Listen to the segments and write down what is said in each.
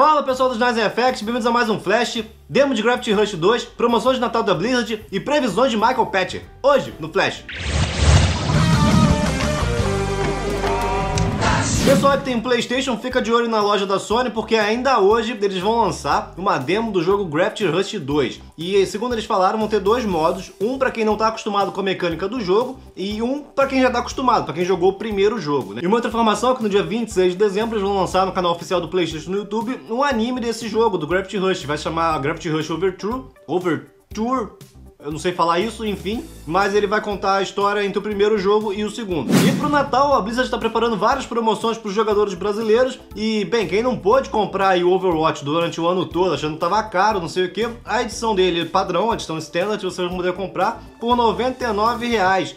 Fala pessoal do Snaizen, bem-vindos a mais um Flash, demo de Gravity Rush 2, promoções de Natal da Blizzard e previsões de Michael Pachter. Hoje, no Flash. Pessoal que tem PlayStation, fica de olho na loja da Sony, porque ainda hoje eles vão lançar uma demo do jogo Gravity Rush 2. E segundo eles falaram, vão ter dois modos, um para quem não tá acostumado com a mecânica do jogo e um para quem já tá acostumado, para quem jogou o primeiro jogo, né? E uma outra informação é que no dia 26 de dezembro eles vão lançar no canal oficial do PlayStation no YouTube um anime desse jogo, do Gravity Rush, vai chamar Gravity Rush Overture. Eu não sei falar isso, enfim, mas ele vai contar a história entre o primeiro jogo e o segundo. E pro Natal, a Blizzard está preparando várias promoções para os jogadores brasileiros e, bem, quem não pôde comprar aí o Overwatch durante o ano todo, achando que tava caro, não sei o que, a edição dele padrão, a edição standard, vocês vão poder comprar por R$99,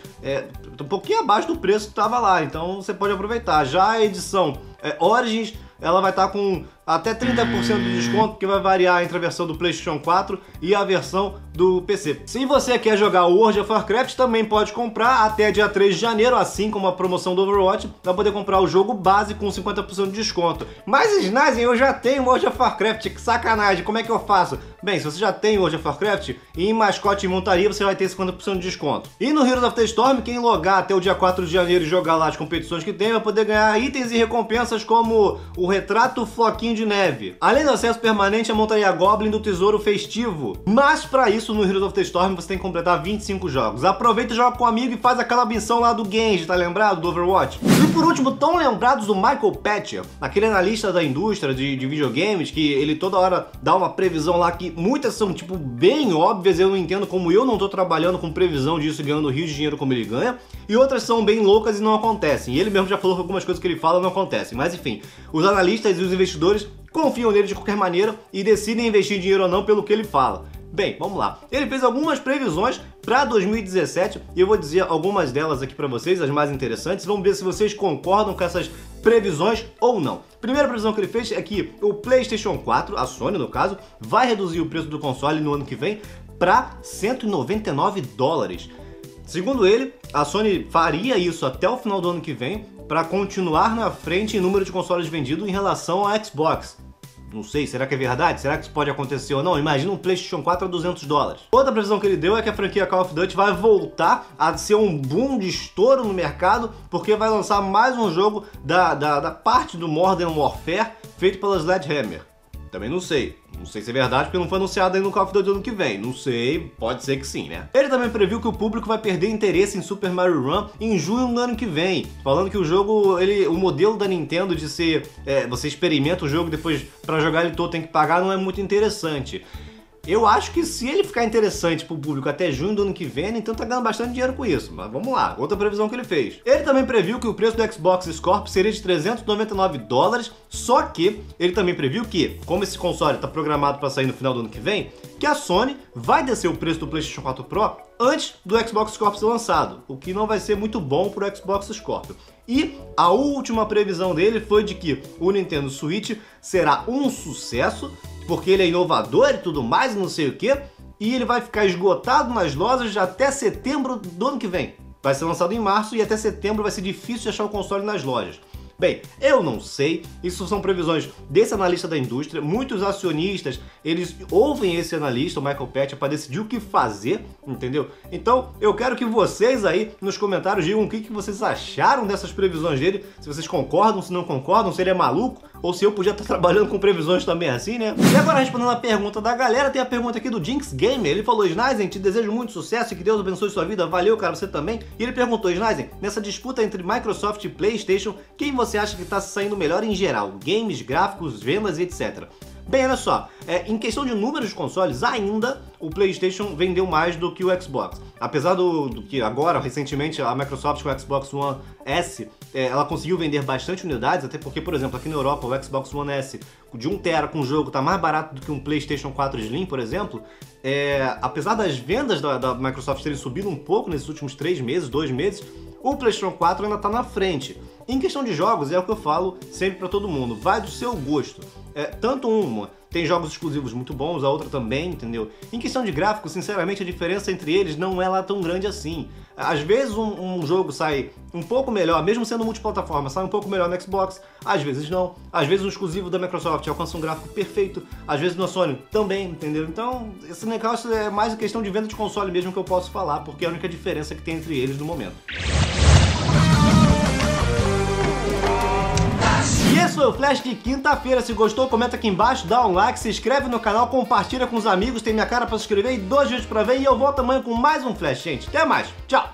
um pouquinho abaixo do preço que tava lá, então você pode aproveitar. Já a edição Origins, ela vai estar com até 30% de desconto, que vai variar entre a versão do PlayStation 4 e a versão do PC. Se você quer jogar World of Warcraft, também pode comprar até dia 3 de janeiro, assim como a promoção do Overwatch, vai poder comprar o jogo base com 50% de desconto. Mas, Snaizen, eu já tenho World of Warcraft, que sacanagem, como é que eu faço? Bem, se você já tem World of Warcraft, em mascote e montaria você vai ter 50% de desconto. E no Heroes of the Storm, quem logar até o dia 4 de janeiro e jogar lá as competições que tem, vai poder ganhar itens e recompensas como o retrato, floquinho de neve, além do acesso permanente à montaria Goblin do Tesouro Festivo. Mas para isso, no Heroes of the Storm, você tem que completar 25 jogos. Aproveita e joga com um amigo e faz aquela missão lá do Genji, tá lembrado? Do Overwatch. E por último, tão lembrados do Michael Pachter, aquele analista da indústria de videogames, que ele toda hora dá uma previsão lá que muitas são, tipo, bem óbvias. Eu não entendo como eu não tô trabalhando com previsão disso e ganhando rios de dinheiro como ele ganha. E outras são bem loucas e não acontecem. E ele mesmo já falou que algumas coisas que ele fala não acontecem. Mas enfim, os analistas e os investidores confiam nele de qualquer maneira e decidem investir dinheiro ou não pelo que ele fala. Bem, vamos lá. Ele fez algumas previsões para 2017 e eu vou dizer algumas delas aqui para vocês, as mais interessantes. Vamos ver se vocês concordam com essas previsões ou não. Primeira previsão que ele fez é que o PlayStation 4, a Sony no caso, vai reduzir o preço do console no ano que vem para $199. Segundo ele, a Sony faria isso até o final do ano que vem para continuar na frente em número de consoles vendidos em relação à Xbox. Não sei, será que é verdade? Será que isso pode acontecer ou não? Imagina um PlayStation 4 a $200. Outra previsão que ele deu é que a franquia Call of Duty vai voltar a ser um boom de estouro no mercado, porque vai lançar mais um jogo da parte do Modern Warfare feito pela Sledgehammer. Também não sei se é verdade, porque não foi anunciado ainda no Call of Duty do ano que vem. Não sei, pode ser que sim, né? Ele também previu que o público vai perder interesse em Super Mario Run em junho do ano que vem, falando que o jogo, o modelo da Nintendo de ser, você experimenta o jogo, depois pra jogar ele todo tem que pagar, não é muito interessante. Eu acho que se ele ficar interessante pro público até junho do ano que vem, então tá ganhando bastante dinheiro com isso, mas vamos lá. Outra previsão que ele fez. Ele também previu que o preço do Xbox Scorpio seria de $399, só que ele também previu que, como esse console tá programado para sair no final do ano que vem, que a Sony vai descer o preço do PlayStation 4 Pro antes do Xbox Scorpio ser lançado, o que não vai ser muito bom pro Xbox Scorpio. E a última previsão dele foi de que o Nintendo Switch será um sucesso, porque ele é inovador e tudo mais, não sei o que, e ele vai ficar esgotado nas lojas até setembro do ano que vem. Vai ser lançado em março e até setembro vai ser difícil de achar o console nas lojas. Bem, eu não sei, isso são previsões desse analista da indústria. Muitos acionistas, eles ouvem esse analista, o Michael Pachter, para decidir o que fazer, entendeu? Então, eu quero que vocês aí, nos comentários, digam o que vocês acharam dessas previsões dele, se vocês concordam, se não concordam, se ele é maluco, ou se eu podia estar trabalhando com previsões também assim, né? E agora, respondendo a pergunta da galera, tem a pergunta aqui do Jinx Gamer. Ele falou: Snaizen, te desejo muito sucesso e que Deus abençoe sua vida. Valeu, cara, você também. E ele perguntou: Snaizen, nessa disputa entre Microsoft e PlayStation, quem você acha que está saindo melhor em geral? Games, gráficos, vendas e etc. Bem, olha só, em questão de números de consoles, ainda o PlayStation vendeu mais do que o Xbox. Apesar do que agora, recentemente, a Microsoft com o Xbox One S, ela conseguiu vender bastante unidades, até porque, por exemplo, aqui na Europa, o Xbox One S de 1TB com o jogo tá mais barato do que um PlayStation 4 Slim, por exemplo. Apesar das vendas da Microsoft terem subido um pouco nesses últimos 2 meses, o PlayStation 4 ainda tá na frente. Em questão de jogos, é o que eu falo sempre pra todo mundo, vai do seu gosto. tanto uma tem jogos exclusivos muito bons, a outra também, entendeu? Em questão de gráfico, sinceramente, a diferença entre eles não é lá tão grande assim. Às vezes um jogo sai um pouco melhor, mesmo sendo multiplataforma, sai um pouco melhor no Xbox, às vezes não. Às vezes um exclusivo da Microsoft alcança um gráfico perfeito, às vezes no Sony também, entendeu? Então, esse negócio é mais uma questão de venda de console mesmo que eu posso falar, porque é a única diferença que tem entre eles no momento. E esse foi o Flash de quinta-feira. Se gostou, comenta aqui embaixo, dá um like, se inscreve no canal, compartilha com os amigos, tem minha cara pra se inscrever e 2 vídeos pra ver, e eu volto amanhã com mais um Flash, gente. Até mais, tchau!